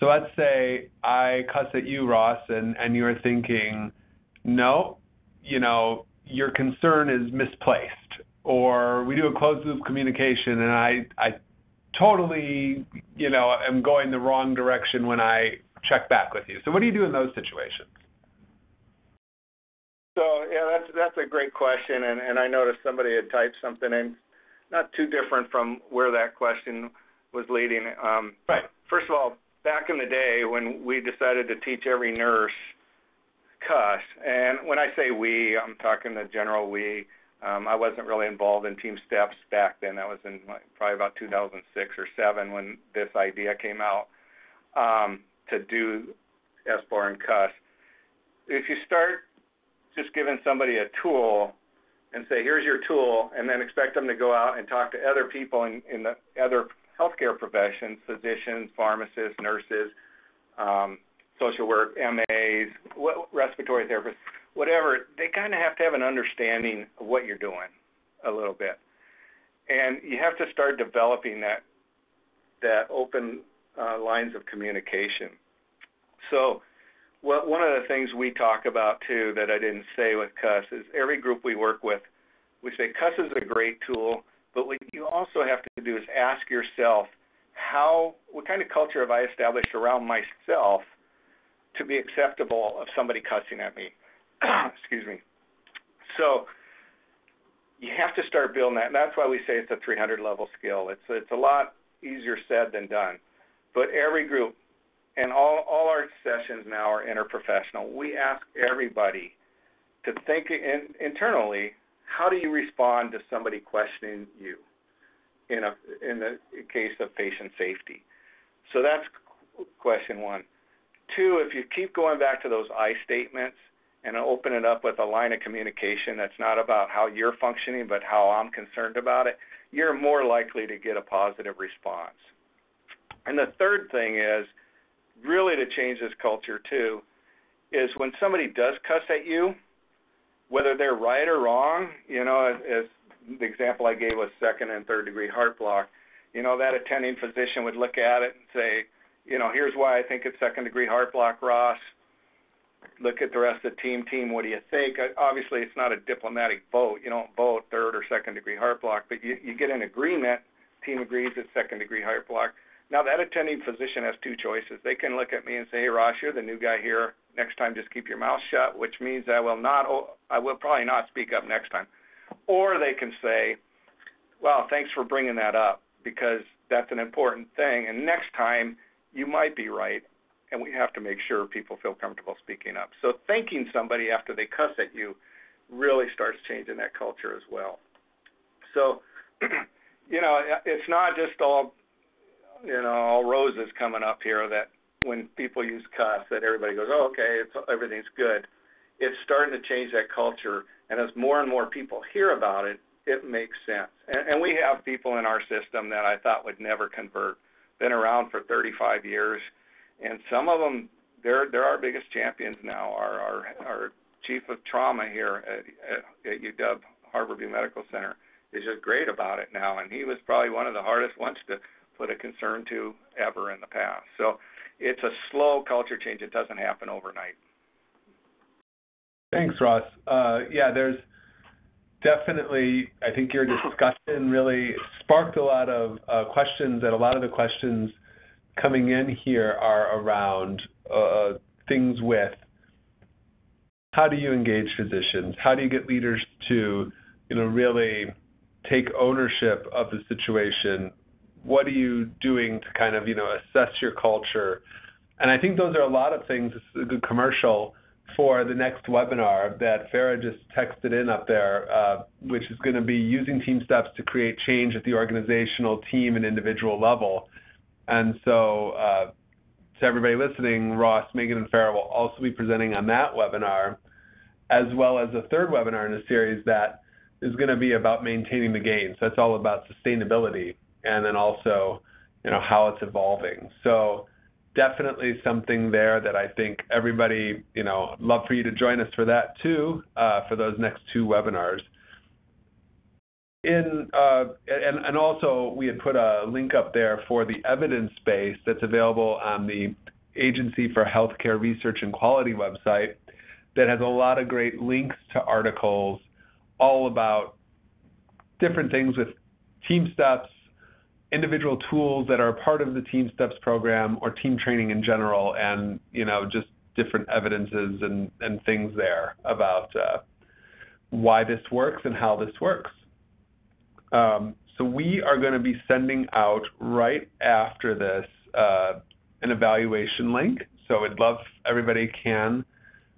So let's say I cuss at you, Ross, and, and you're thinking, no, you know, your concern is misplaced. Or we do a closed-loop communication, and I, I totally, you know, am going the wrong direction when I check back with you. So what do you do in those situations? So, yeah, that's, that's a great question, and, and I noticed somebody had typed something in, not too different from where that question was leading. Um, right. First of all, back in the day when we decided to teach every nurse cuss, and when I say we, I'm talking the general we. Um, I wasn't really involved in TeamSTEPPS back then. That was in like, probably about two thousand six or seven when this idea came out um, to do S B A R and cuss. If you start just giving somebody a tool and say, here's your tool, and then expect them to go out and talk to other people in, in the other healthcare professions, physicians, pharmacists, nurses, um, social work, M As, respiratory therapists, whatever, they kind of have to have an understanding of what you're doing a little bit. And you have to start developing that, that open uh, lines of communication. So what, one of the things we talk about, too, that I didn't say with cuss is every group we work with, we say cuss is a great tool, but what you also have to do is ask yourself, how, what kind of culture have I established around myself to be acceptable of somebody cussing at me? Excuse me. So you have to start building that, and that's why we say it's a three hundred level skill. It's it's a lot easier said than done. But every group, and all, all our sessions now are interprofessional. We ask everybody to think in, internally, how do you respond to somebody questioning you in, a, in the case of patient safety? So that's question one. Two, if you keep going back to those I statements, and open it up with a line of communication that's not about how you're functioning, but how I'm concerned about it, you're more likely to get a positive response. And the third thing is, really to change this culture too, is when somebody does cuss at you, whether they're right or wrong, you know, as, as the example I gave was second and third degree heart block, you know, that attending physician would look at it and say, you know, here's why I think it's second degree heart block, Ross. Look at the rest of the team. Team, what do you think? Obviously, it's not a diplomatic vote. You don't vote third or second degree heart block, but you, you get an agreement. Team agrees it's second degree heart block. Now, that attending physician has two choices. They can look at me and say, hey, Ross, you're the new guy here. Next time, just keep your mouth shut, which means I will not, I will probably not speak up next time. Or they can say, well, thanks for bringing that up because that's an important thing. And next time, you might be right, and we have to make sure people feel comfortable speaking up. So thanking somebody after they cuss at you really starts changing that culture as well. So, you know, it's not just all, you know, all roses coming up here that when people use cuss that everybody goes, oh, okay, it's, everything's good. It's starting to change that culture, and as more and more people hear about it, it makes sense. And, and we have people in our system that I thought would never convert, been around for thirty-five years, and some of them, they're, they're our biggest champions now. Our, our, our chief of trauma here at, at, at U W Harborview Medical Center is just great about it now, and he was probably one of the hardest ones to put a concern to ever in the past. So it's a slow culture change. It doesn't happen overnight. Thanks, Ross. Uh, yeah, there's definitely, I think your discussion really sparked a lot of uh, questions, and a lot of the questions coming in here are around uh, things with how do you engage physicians? How do you get leaders to, you know, really take ownership of the situation? What are you doing to kind of, you know, assess your culture? And I think those are a lot of things. This is a good commercial for the next webinar that Farrah just texted in up there, uh, which is going to be using TeamSTEPPS to create change at the organizational, team, and individual level. And so uh, to everybody listening, Ross, Megan, and Farrah will also be presenting on that webinar, as well as a third webinar in a series that is going to be about maintaining the gains. So that's all about sustainability, and then also, you know, how it's evolving. So definitely something there that I think everybody, you know, love for you to join us for that too, uh, for those next two webinars. In uh, and, and also we had put a link up there for the evidence base that's available on the Agency for Healthcare Research and Quality website that has a lot of great links to articles all about different things with TeamSTEPPS, individual tools that are part of the TeamSTEPPS program or team training in general, and, you know, just different evidences and, and things there about uh, why this works and how this works. Um, so we are going to be sending out right after this uh, an evaluation link. So I'd love if everybody can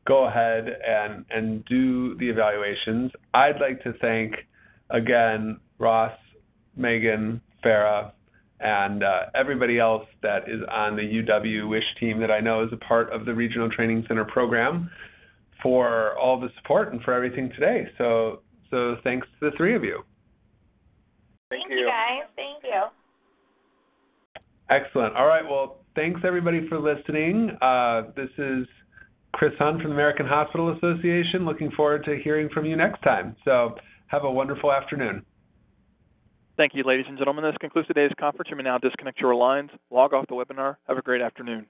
go ahead and, and do the evaluations. I'd like to thank, again, Ross, Megan, Farrah, and uh, everybody else that is on the U W WISH team that I know is a part of the Regional Training Center program for all the support and for everything today. So, so thanks to the three of you. Thank, Thank you. you guys. Thank you. Excellent. All right. Well, thanks everybody for listening. Uh, this is Chris Hunt from the American Hospital Association. Looking forward to hearing from you next time. So have a wonderful afternoon. Thank you, ladies and gentlemen. This concludes today's conference. You may now disconnect your lines, log off the webinar. Have a great afternoon.